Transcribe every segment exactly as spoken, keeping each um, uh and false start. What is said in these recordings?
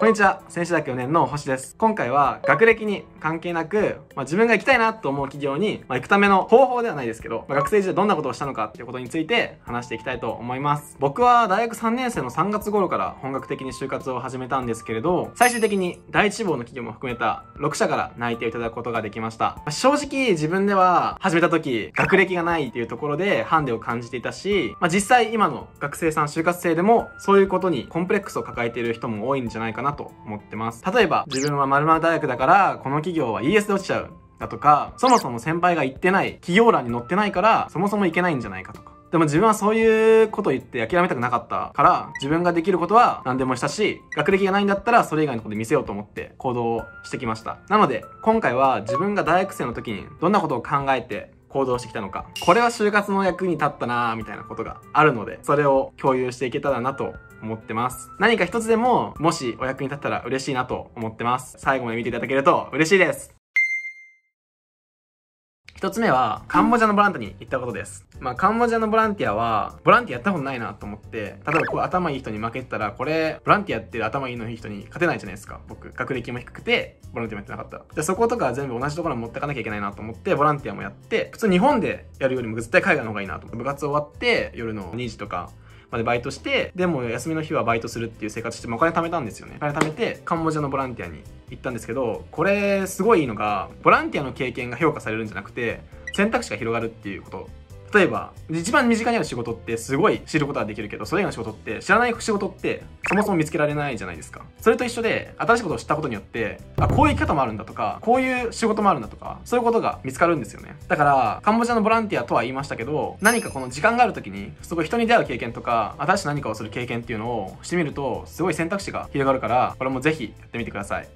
こんにちは、専修大学よねんの星です。今回は学歴に関係なく、まあ、自分が行きたいなと思う企業に、まあ、行くための方法ではないですけど、まあ、学生時代どんなことをしたのかっていうことについて話していきたいと思います。僕は大学さんねんせいのさんがつ頃から本格的に就活を始めたんですけれど、最終的に第一志望の企業も含めたろくしゃから内定をいただくことができました。まあ、正直自分では始めた時学歴がないっていうところでハンデを感じていたし、まあ、実際今の学生さん就活生でもそういうことにコンプレックスを抱えている人も多いんじゃないかなと思ってます。例えば自分は〇〇大学だからこの企業は イーエス で落ちちゃうだとか、そもそも先輩が言ってない企業欄に載ってないからそもそも行けないんじゃないかとか。でも自分はそういうことを言って諦めたくなかったから、自分ができることは何でもしたし、学歴がないんだったらそれ以外のことで見せようと思って行動をしてきました。なので今回は自分が大学生の時にどんなことを考えて行動してきたのか、これは就活の役に立ったなーみたいなことがあるので、それを共有していけたらなと思ってます。何か一つでももしお役に立ったら嬉しいなと思ってます。最後まで見ていただけると嬉しいです。ひとつめは、カンボジアのボランティアに行ったことです。まあ、カンボジアのボランティアは、ボランティアやったことないなと思って、例えばこう頭いい人に負けてたら、これ、ボランティアやってる頭いいのいい人に勝てないじゃないですか。僕、学歴も低くて、ボランティアもやってなかった。で、そことか全部同じところに持ってかなきゃいけないなと思って、ボランティアもやって、普通日本でやるよりも絶対海外の方がいいなと思って、部活終わって、夜のにじとか、までバイトして、でも休みの日はバイトするっていう生活して、まあ、お金貯めたんですよね。お金貯めて、カンボジアのボランティアに行ったんですけど、これすごいいいのが、ボランティアの経験が評価されるんじゃなくて、選択肢が広がるっていうこと。例えば、一番身近にある仕事ってすごい知ることはできるけど、それ以外の仕事って、知らない仕事ってそもそも見つけられないじゃないですか。それと一緒で、新しいことを知ったことによって、あ、こういう生き方もあるんだとか、こういう仕事もあるんだとか、そういうことが見つかるんですよね。だから、カンボジアのボランティアとは言いましたけど、何かこの時間がある時に、すごい人に出会う経験とか、新しい何かをする経験っていうのをしてみると、すごい選択肢が広がるから、これもぜひやってみてください。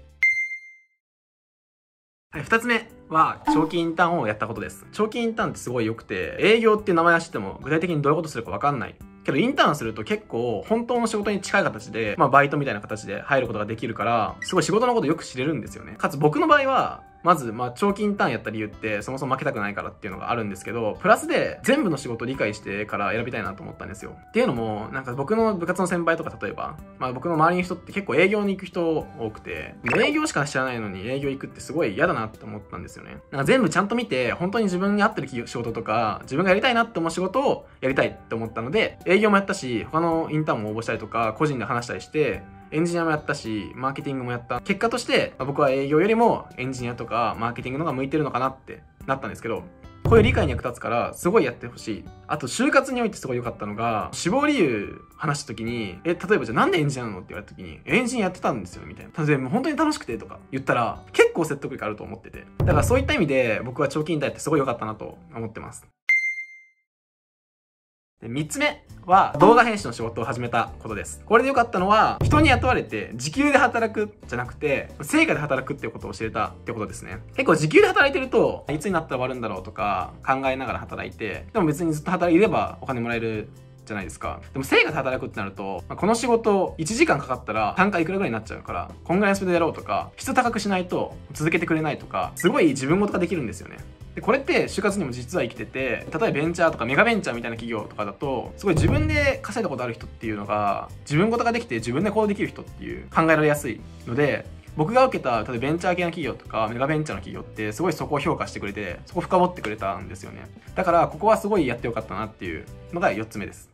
はい、二つ目は、長期インターンをやったことです。長期インターンってすごい良くて、営業っていう名前は知っても具体的にどういうことするかわかんない。けどインターンすると結構本当の仕事に近い形で、まあバイトみたいな形で入ることができるから、すごい仕事のことよく知れるんですよね。かつ僕の場合は、まず、まあ、長期インターンやった理由って、そもそも負けたくないからっていうのがあるんですけど、プラスで、全部の仕事を理解してから選びたいなと思ったんですよ。っていうのも、なんか僕の部活の先輩とか例えば、まあ僕の周りの人って結構営業に行く人多くて、営業しか知らないのに営業行くってすごい嫌だなって思ったんですよね。なんか全部ちゃんと見て、本当に自分に合ってる仕事とか、自分がやりたいなって思う仕事をやりたいって思ったので、営業もやったし、他のインターンも応募したりとか、個人で話したりして、エンジニアもやったし、マーケティングもやった。結果として、僕は営業よりもエンジニアとかマーケティングの方が向いてるのかなってなったんですけど、こういう理解に役立つから、すごいやってほしい。あと、就活においてすごい良かったのが、志望理由話した時に、え、例えばじゃあなんでエンジニアなのって言われた時に、エンジニアやってたんですよ、みたいな。例えば本当に楽しくてとか言ったら、結構説得力あると思ってて。だからそういった意味で、僕は長期インターンってすごい良かったなと思ってます。みっつめは動画編集の仕事を始めたことです。これで良かったのは、人に雇われて時給で働くじゃなくて、成果で働くっていうことを教えたってことですね。結構時給で働いてると、いつになったら終わるんだろうとか考えながら働いて、でも別にずっと働いればお金もらえるじゃないですか。でも成果で働くってなると、まあ、この仕事いちじかんかかったら単価いくらぐらいになっちゃうから、こんぐらいのスピードでやろうとか、質高くしないと続けてくれないとか、すごい自分事ができるんですよね。でこれって就活にも実は生きてて、例えばベンチャーとかメガベンチャーみたいな企業とかだと、すごい自分で稼いだことある人っていうのが、自分事ができて自分で行動できる人っていう考えられやすいので、僕が受けた、例えばベンチャー系の企業とかメガベンチャーの企業ってすごいそこを評価してくれて、そこを深掘ってくれたんですよね。だからここはすごいやってよかったなっていうのがよっつめです。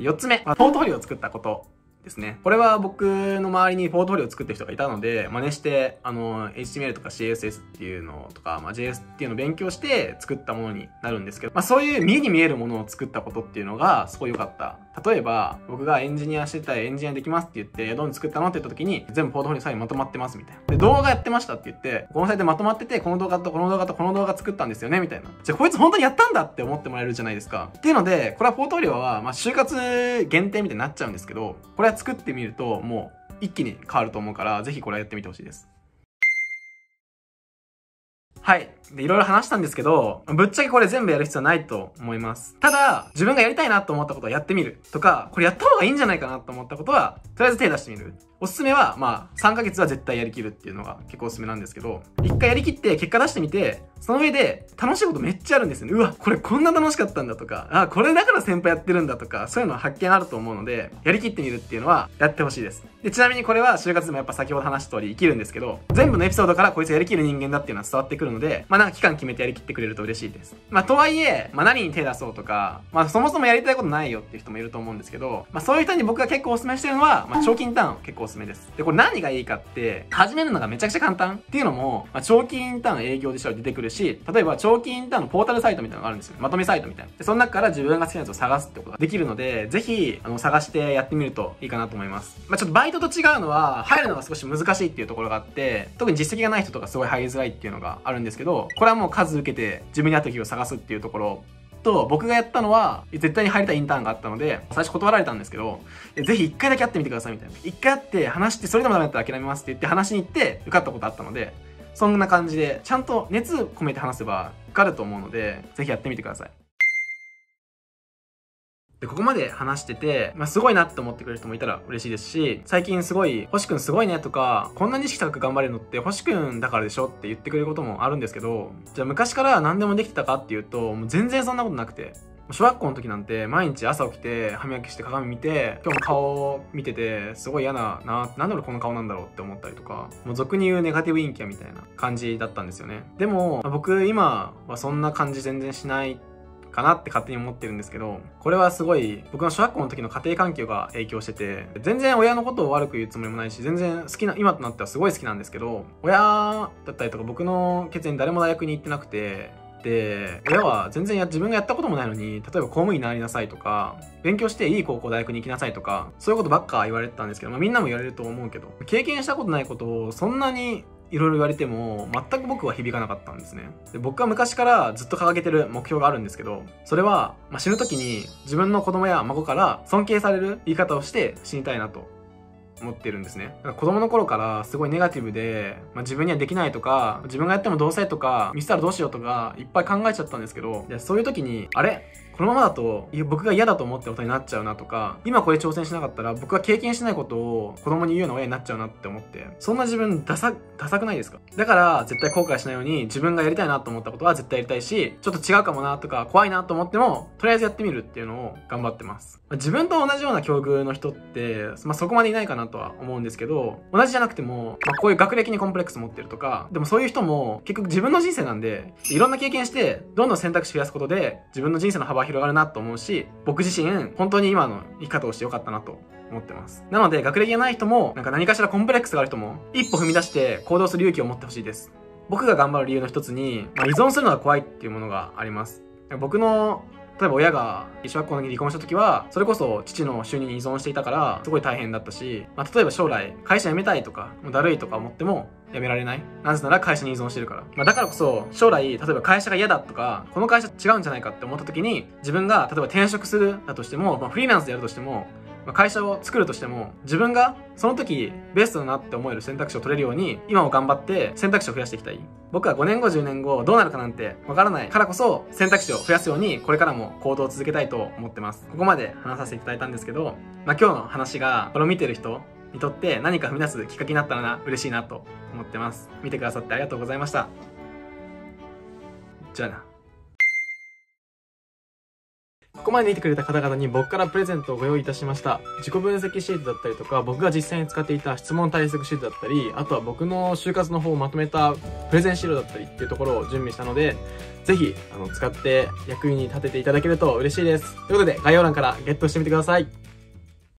よっつめはポートフォリオを作ったことですね。これは僕の周りにポートフォリオを作ってる人がいたので、真似して、あの、エイチティーエムエル とか シーエスエス っていうのとか、まあ、ジェイエス っていうのを勉強して作ったものになるんですけど、まあ、そういう見えに見えるものを作ったことっていうのがすごい良かった。例えば、僕がエンジニアしてたらエンジニアできますって言って、どうに作ったのって言った時に、全部ポートフォリオサインまとまってますみたいな。で、動画やってましたって言って、このサイトまとまってて、この動画とこの動画とこの動画作ったんですよねみたいな。じゃあ、こいつ本当にやったんだって思ってもらえるじゃないですか。っていうので、これはポートフォリオは、まあ、就活限定みたいになっちゃうんですけど、これは作ってみるともう一気に変わると思うから、ぜひこれやってみてほしいです。はい。で、いろいろ話したんですけど、ぶっちゃけこれ全部やる必要はないと思います。ただ、自分がやりたいなと思ったことをやってみるとか、これやった方がいいんじゃないかなと思ったことは、とりあえず手出してみる。おすすめは、まあ、さんかげつは絶対やりきるっていうのが結構おすすめなんですけど、いっかいやりきって結果出してみて、その上で楽しいことめっちゃあるんですよね。うわ、これこんな楽しかったんだとか、あ、これだから先輩やってるんだとか、そういうのは発見あると思うので、やりきってみるっていうのはやってほしいです。で、ちなみにこれは就活でもやっぱ先ほど話した通り生きるんですけど、全部のエピソードからこいつやりきる人間だっていうのは伝わってくるので、まあなんか期間決めてやりきってくれると嬉しいです。まあとはいえ、まあ何に手出そうとか、まあそもそもやりたいことないよっていう人もいると思うんですけど、まあそういう人に僕が結構おすすめしてるのは、まあ長金ターン結構おすすめです。で、これ何がいいかって、始めるのがめちゃくちゃ簡単っていうのも、まあ長金ターン営業でしょ出てくるし、例えば長期インターンのポータルサイトみたいなのがあるんですよ。まとめサイトみたいな。で、その中から自分が好きなやつを探すってことができるので、ぜひ、あの、探してやってみるといいかなと思います。まあ、ちょっとバイトと違うのは、入るのが少し難しいっていうところがあって、特に実績がない人とかすごい入りづらいっていうのがあるんですけど、これはもう数受けて自分に合った企業を探すっていうところ、と僕がやったのは絶対に入りたいインターンがあったので最初断られたんですけど、ぜひ一回だけ会ってみてくださいみたいな。一回会って話して、それでもダメだったら諦めますって言って話しに行って受かったことあったので、そんな感じでちゃんと熱込めて話せば受かると思うので、ぜひやってみてください。で、ここまで話してて、まあ、すごいなって思ってくれる人もいたら嬉しいですし、最近すごい、星くんすごいねとか、こんなに意識高く頑張れるのって星くんだからでしょって言ってくれることもあるんですけど、じゃあ昔から何でもできてたかっていうと、もう全然そんなことなくて。小学校の時なんて毎日朝起きて歯磨きして鏡見て、今日も顔を見ててすごい嫌だな、なんで俺この顔なんだろうって思ったりとか、もう俗に言うネガティブ陰キャみたいな感じだったんですよね。でも僕今はそんな感じ全然しないかなって勝手に思ってるんですけど、これはすごい僕の小学校の時の家庭環境が影響してて、全然親のことを悪く言うつもりもないし、全然好きな、今となってはすごい好きなんですけど、親だったりとか僕の血縁誰も大学に行ってなくて、で、親は全然や自分がやったこともないのに、例えば公務員になりなさいとか、勉強していい高校大学に行きなさいとか、そういうことばっか言われてたんですけど、まあ、みんなも言われると思うけど、経験したことないことをそんなにいろいろ言われても全く僕は響かなかったんですね。で、僕は昔からずっと掲げてる目標があるんですけど、それは、まあ、死ぬ時に自分の子供や孫から尊敬される言い方をして死にたいなと思ってるんですね。だから子供の頃からすごいネガティブで、まあ、自分にはできないとか、自分がやってもどうせとか、ミスったらどうしようとかいっぱい考えちゃったんですけど、で、そういう時にあれこのままだと僕が嫌だと思ってることになっちゃうなとか、今これ挑戦しなかったら僕は経験しないことを子供に言うような親になっちゃうなって思って、そんな自分ダサ、ダサくないですか？だから絶対後悔しないように、自分がやりたいなと思ったことは絶対やりたいし、ちょっと違うかもなとか怖いなと思ってもとりあえずやってみるっていうのを頑張ってます。自分と同じような境遇の人って、まあ、そこまでいないかなとは思うんですけど、同じじゃなくても、まあ、こういう学歴にコンプレックス持ってるとか、でもそういう人も結局自分の人生なんで、いろんな経験してどんどん選択肢増やすことで自分の人生の幅広がるなと思うし、僕自身本当に今の生き方をしてよかったなと思ってます。なので学歴がない人も、なんか何かしらコンプレックスがある人も、一歩踏み出して行動する勇気を持ってほしいです。僕が頑張る理由の一つに、まあ、依存するのが怖いっていうものがあります。僕の例えば親が小学校の時に離婚した時は、それこそ父の収入に依存していたからすごい大変だったし、まあ、例えば将来会社辞めたいとかもうだるいとか思っても辞められない、なぜなら会社に依存してるから、まあ、だからこそ将来例えば会社が嫌だとか、この会社違うんじゃないかって思った時に、自分が例えば転職するだとしても、まあ、フリーランスでやるとしても、まあ、会社を作るとしても、自分がその時ベストだなって思える選択肢を取れるように、今を頑張って選択肢を増やしていきたい。僕はごねんごじゅうねんごどうなるかなんてわからないからこそ、選択肢を増やすようにこれからも行動を続けたいと思ってます。ここまで話させていただいたんですけど、まあ、今日の話がこれを見てる人にとって何か踏み出すきっかけになったらな嬉しいなと思ってます。見てくださってありがとうございました。じゃあな。ここまで見てくれた方々に僕からプレゼントをご用意いたしました。自己分析シートだったりとか、僕が実際に使っていた質問対策シートだったり、あとは僕の就活の方をまとめたプレゼン資料だったりっていうところを準備したので、ぜひ、あの、使って役に立てていただけると嬉しいです。ということで、概要欄からゲットしてみてください。